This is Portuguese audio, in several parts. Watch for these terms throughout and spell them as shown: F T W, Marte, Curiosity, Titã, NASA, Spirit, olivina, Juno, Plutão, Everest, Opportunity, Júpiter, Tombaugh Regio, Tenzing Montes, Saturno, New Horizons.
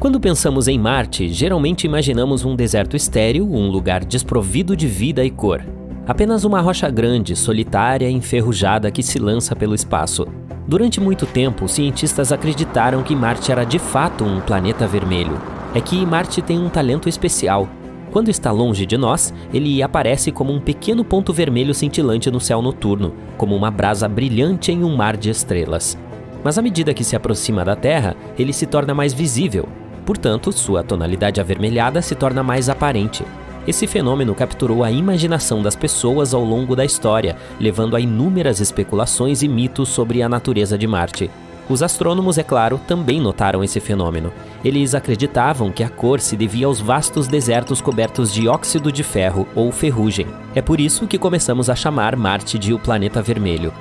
Quando pensamos em Marte, geralmente imaginamos um deserto estéril, um lugar desprovido de vida e cor. Apenas uma rocha grande, solitária e enferrujada que se lança pelo espaço. Durante muito tempo, cientistas acreditaram que Marte era de fato um planeta vermelho. É que Marte tem um talento especial. Quando está longe de nós, ele aparece como um pequeno ponto vermelho cintilante no céu noturno, como uma brasa brilhante em um mar de estrelas. Mas à medida que se aproxima da Terra, ele se torna mais visível. Portanto, sua tonalidade avermelhada se torna mais aparente. Esse fenômeno capturou a imaginação das pessoas ao longo da história, levando a inúmeras especulações e mitos sobre a natureza de Marte. Os astrônomos, é claro, também notaram esse fenômeno. Eles acreditavam que a cor se devia aos vastos desertos cobertos de óxido de ferro ou ferrugem. É por isso que começamos a chamar Marte de o planeta vermelho.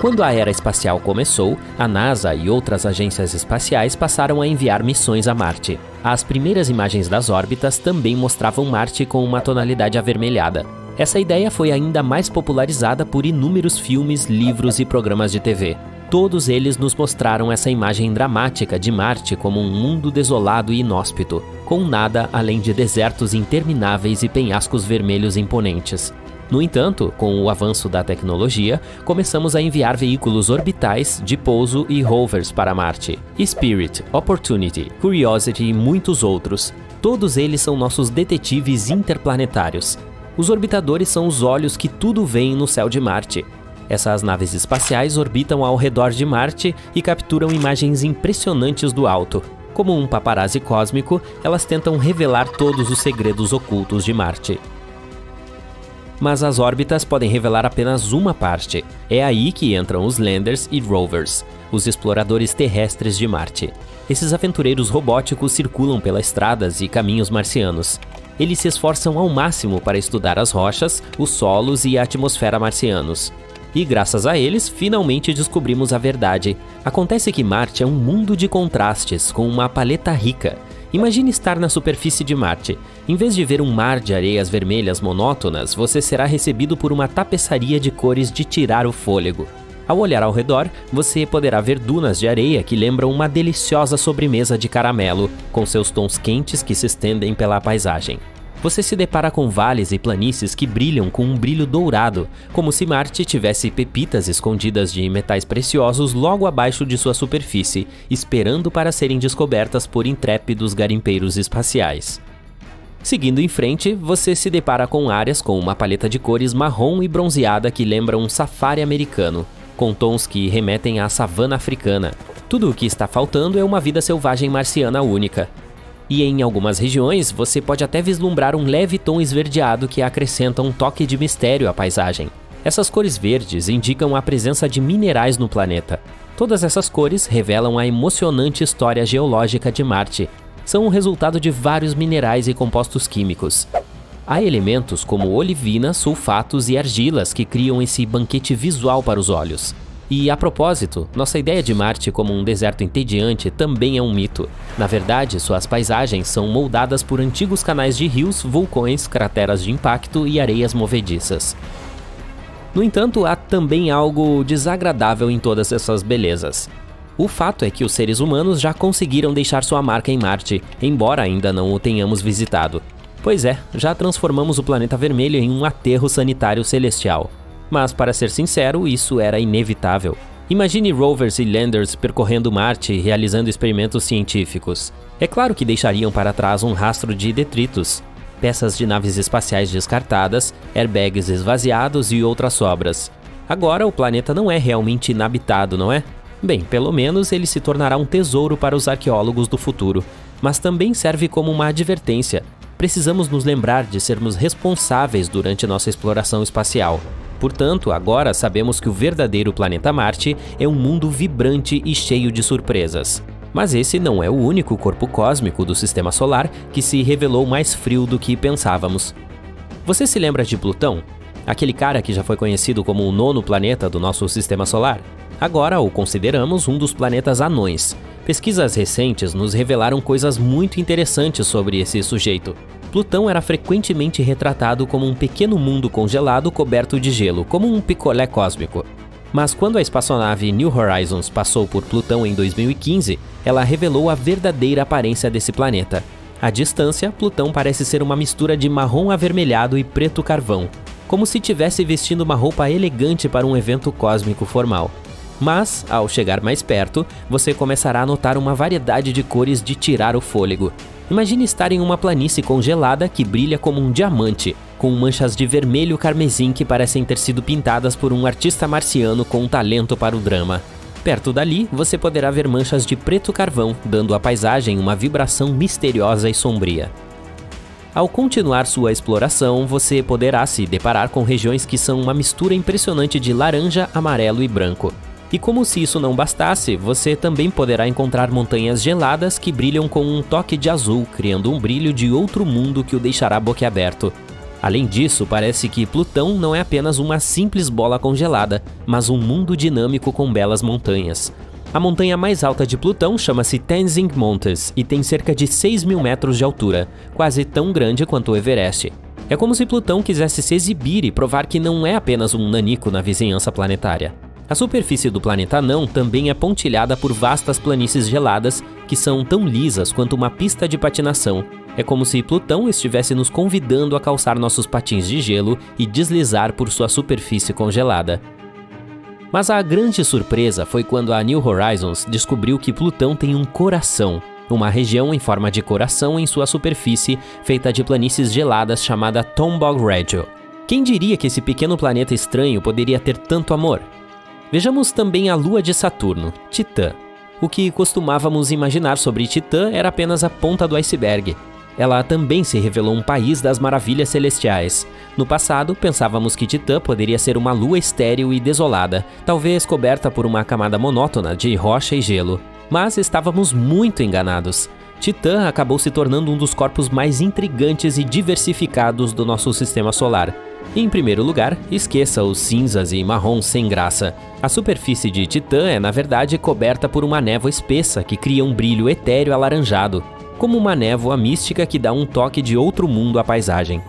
Quando a era espacial começou, a NASA e outras agências espaciais passaram a enviar missões a Marte. As primeiras imagens das órbitas também mostravam Marte com uma tonalidade avermelhada. Essa ideia foi ainda mais popularizada por inúmeros filmes, livros e programas de TV. Todos eles nos mostraram essa imagem dramática de Marte como um mundo desolado e inóspito, com nada além de desertos intermináveis e penhascos vermelhos imponentes. No entanto, com o avanço da tecnologia, começamos a enviar veículos orbitais, de pouso e rovers para Marte. Spirit, Opportunity, Curiosity e muitos outros. Todos eles são nossos detetives interplanetários. Os orbitadores são os olhos que tudo vê no céu de Marte. Essas naves espaciais orbitam ao redor de Marte e capturam imagens impressionantes do alto. Como um paparazzi cósmico, elas tentam revelar todos os segredos ocultos de Marte. Mas as órbitas podem revelar apenas uma parte. É aí que entram os landers e rovers, os exploradores terrestres de Marte. Esses aventureiros robóticos circulam pelas estradas e caminhos marcianos. Eles se esforçam ao máximo para estudar as rochas, os solos e a atmosfera marcianos. E graças a eles, finalmente descobrimos a verdade. Acontece que Marte é um mundo de contrastes, com uma paleta rica. Imagine estar na superfície de Marte. Em vez de ver um mar de areias vermelhas monótonas, você será recebido por uma tapeçaria de cores de tirar o fôlego. Ao olhar ao redor, você poderá ver dunas de areia que lembram uma deliciosa sobremesa de caramelo, com seus tons quentes que se estendem pela paisagem. Você se depara com vales e planícies que brilham com um brilho dourado, como se Marte tivesse pepitas escondidas de metais preciosos logo abaixo de sua superfície, esperando para serem descobertas por intrépidos garimpeiros espaciais. Seguindo em frente, você se depara com áreas com uma paleta de cores marrom e bronzeada que lembra um safari americano, com tons que remetem à savana africana. Tudo o que está faltando é uma vida selvagem marciana única. E em algumas regiões, você pode até vislumbrar um leve tom esverdeado que acrescenta um toque de mistério à paisagem. Essas cores verdes indicam a presença de minerais no planeta. Todas essas cores revelam a emocionante história geológica de Marte. São o resultado de vários minerais e compostos químicos. Há elementos como olivina, sulfatos e argilas que criam esse banquete visual para os olhos. E, a propósito, nossa ideia de Marte como um deserto entediante também é um mito. Na verdade, suas paisagens são moldadas por antigos canais de rios, vulcões, crateras de impacto e areias movediças. No entanto, há também algo desagradável em todas essas belezas. O fato é que os seres humanos já conseguiram deixar sua marca em Marte, embora ainda não o tenhamos visitado. Pois é, já transformamos o planeta vermelho em um aterro sanitário celestial. Mas, para ser sincero, isso era inevitável. Imagine rovers e landers percorrendo Marte e realizando experimentos científicos. É claro que deixariam para trás um rastro de detritos, peças de naves espaciais descartadas, airbags esvaziados e outras sobras. Agora, o planeta não é realmente inabitado, não é? Bem, pelo menos ele se tornará um tesouro para os arqueólogos do futuro, mas também serve como uma advertência. Precisamos nos lembrar de sermos responsáveis durante nossa exploração espacial. Portanto, agora sabemos que o verdadeiro planeta Marte é um mundo vibrante e cheio de surpresas. Mas esse não é o único corpo cósmico do Sistema Solar que se revelou mais frio do que pensávamos. Você se lembra de Plutão? Aquele cara que já foi conhecido como o nono planeta do nosso Sistema Solar? Agora o consideramos um dos planetas anões. Pesquisas recentes nos revelaram coisas muito interessantes sobre esse sujeito. Plutão era frequentemente retratado como um pequeno mundo congelado coberto de gelo, como um picolé cósmico. Mas quando a espaçonave New Horizons passou por Plutão em 2015, ela revelou a verdadeira aparência desse planeta. À distância, Plutão parece ser uma mistura de marrom avermelhado e preto carvão, como se estivesse vestindo uma roupa elegante para um evento cósmico formal. Mas, ao chegar mais perto, você começará a notar uma variedade de cores de tirar o fôlego. Imagine estar em uma planície congelada que brilha como um diamante, com manchas de vermelho carmesim que parecem ter sido pintadas por um artista marciano com um talento para o drama. Perto dali, você poderá ver manchas de preto carvão, dando à paisagem uma vibração misteriosa e sombria. Ao continuar sua exploração, você poderá se deparar com regiões que são uma mistura impressionante de laranja, amarelo e branco. E como se isso não bastasse, você também poderá encontrar montanhas geladas que brilham com um toque de azul, criando um brilho de outro mundo que o deixará boquiaberto. Além disso, parece que Plutão não é apenas uma simples bola congelada, mas um mundo dinâmico com belas montanhas. A montanha mais alta de Plutão chama-se Tenzing Montes e tem cerca de 6.000 metros de altura, quase tão grande quanto o Everest. É como se Plutão quisesse se exibir e provar que não é apenas um nanico na vizinhança planetária. A superfície do planeta anão também é pontilhada por vastas planícies geladas que são tão lisas quanto uma pista de patinação. É como se Plutão estivesse nos convidando a calçar nossos patins de gelo e deslizar por sua superfície congelada. Mas a grande surpresa foi quando a New Horizons descobriu que Plutão tem um coração, uma região em forma de coração em sua superfície feita de planícies geladas chamada Tombaugh Regio. Quem diria que esse pequeno planeta estranho poderia ter tanto amor? Vejamos também a lua de Saturno, Titã. O que costumávamos imaginar sobre Titã era apenas a ponta do iceberg. Ela também se revelou um país das maravilhas celestiais. No passado, pensávamos que Titã poderia ser uma lua estéril e desolada, talvez coberta por uma camada monótona de rocha e gelo. Mas estávamos muito enganados. Titã acabou se tornando um dos corpos mais intrigantes e diversificados do nosso sistema solar. Em primeiro lugar, esqueça os cinzas e marrons sem graça. A superfície de Titã é, na verdade, coberta por uma névoa espessa que cria um brilho etéreo alaranjado, como uma névoa mística que dá um toque de outro mundo à paisagem.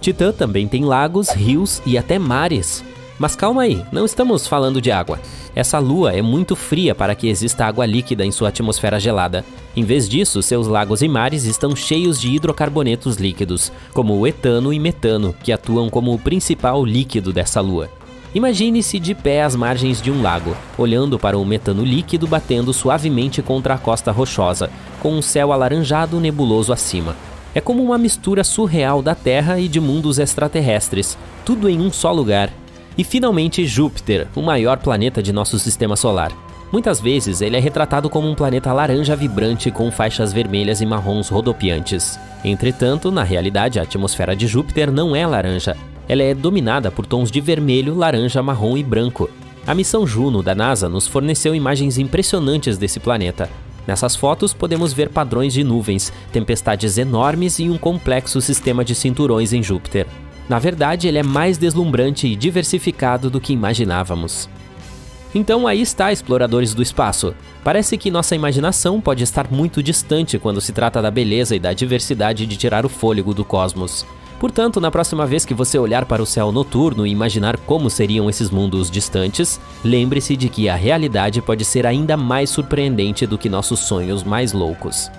Titã também tem lagos, rios e até mares. Mas calma aí, não estamos falando de água. Essa lua é muito fria para que exista água líquida em sua atmosfera gelada. Em vez disso, seus lagos e mares estão cheios de hidrocarbonetos líquidos, como o etano e metano, que atuam como o principal líquido dessa lua. Imagine-se de pé às margens de um lago, olhando para o metano líquido batendo suavemente contra a costa rochosa, com um céu alaranjado nebuloso acima. É como uma mistura surreal da Terra e de mundos extraterrestres, tudo em um só lugar. E finalmente Júpiter, o maior planeta de nosso sistema solar. Muitas vezes ele é retratado como um planeta laranja vibrante com faixas vermelhas e marrons rodopiantes. Entretanto, na realidade, a atmosfera de Júpiter não é laranja. Ela é dominada por tons de vermelho, laranja, marrom e branco. A missão Juno da NASA nos forneceu imagens impressionantes desse planeta. Nessas fotos podemos ver padrões de nuvens, tempestades enormes e um complexo sistema de cinturões em Júpiter. Na verdade, ele é mais deslumbrante e diversificado do que imaginávamos. Então aí está, exploradores do espaço. Parece que nossa imaginação pode estar muito distante quando se trata da beleza e da diversidade de tirar o fôlego do cosmos. Portanto, na próxima vez que você olhar para o céu noturno e imaginar como seriam esses mundos distantes, lembre-se de que a realidade pode ser ainda mais surpreendente do que nossos sonhos mais loucos.